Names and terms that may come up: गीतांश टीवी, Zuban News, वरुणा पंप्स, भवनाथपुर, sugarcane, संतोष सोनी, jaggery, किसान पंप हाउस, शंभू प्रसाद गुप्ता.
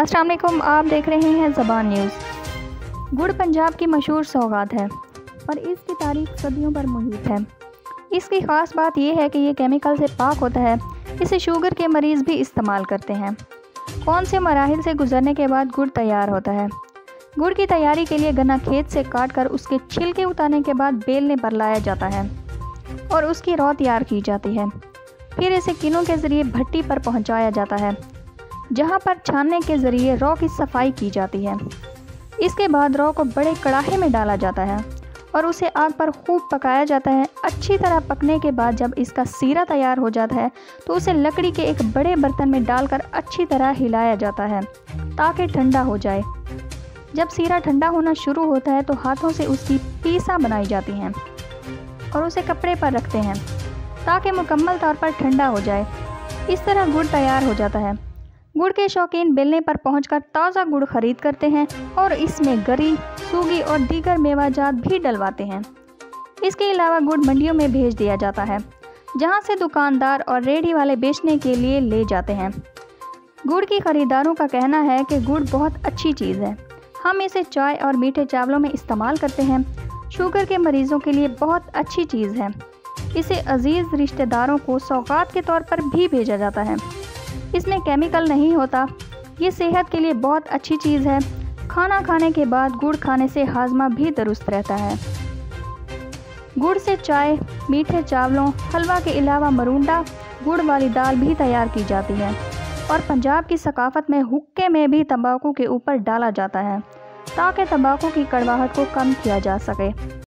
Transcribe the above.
अस्सलाम वालेकुम, आप देख रहे हैं ज़बान न्यूज़। गुड़ पंजाब की मशहूर सौगात है और इसकी तारीख सदियों पर मुहित है। इसकी ख़ास बात यह है कि ये केमिकल से पाक होता है। इसे शुगर के मरीज़ भी इस्तेमाल करते हैं। कौन से मराहिल से गुजरने के बाद गुड़ तैयार होता है। गुड़ की तैयारी के लिए गन्ना खेत से काट कर उसके छिलके उतारने के बाद बेलने पर लाया जाता है और उसकी रौ तैयार की जाती है। फिर इसे किनों के ज़रिए भट्टी पर पहुँचाया जाता है, जहाँ पर छानने के ज़रिए रौ की सफाई की जाती है। इसके बाद रौ को बड़े कड़ाहे में डाला जाता है और उसे आग पर खूब पकाया जाता है। अच्छी तरह पकने के बाद जब इसका सीरा तैयार हो जाता है तो उसे लकड़ी के एक बड़े बर्तन में डालकर अच्छी तरह हिलाया जाता है ताकि ठंडा हो जाए। जब सीरा ठंडा होना शुरू होता है तो हाथों से उसकी पीसा बनाई जाती हैं और उसे कपड़े पर रखते हैं ताकि मुकम्मल तौर पर ठंडा हो जाए। इस तरह गुड़ तैयार हो जाता है। गुड़ के शौकीन बेलने पर पहुंचकर ताज़ा गुड़ खरीद करते हैं और इसमें गरी, सूगी और दीगर मेवाजात भी डलवाते हैं। इसके अलावा गुड़ मंडियों में भेज दिया जाता है, जहां से दुकानदार और रेहड़ी वाले बेचने के लिए ले जाते हैं। गुड़ की खरीदारों का कहना है कि गुड़ बहुत अच्छी चीज़ है। हम इसे चाय और मीठे चावलों में इस्तेमाल करते हैं। शुगर के मरीज़ों के लिए बहुत अच्छी चीज़ है। इसे अजीज़ रिश्तेदारों को सौगात के तौर पर भी भेजा जाता है। इसमें केमिकल नहीं होता। ये सेहत के लिए बहुत अच्छी चीज़ है। खाना खाने के बाद गुड़ खाने से हाजमा भी दुरुस्त रहता है। गुड़ से चाय, मीठे चावलों, हलवा के अलावा मरूंडा, गुड़ वाली दाल भी तैयार की जाती है और पंजाब की सकाफत में हुक्के में भी तंबाकू के ऊपर डाला जाता है ताकि तंबाकू की कड़वाहट को कम किया जा सके।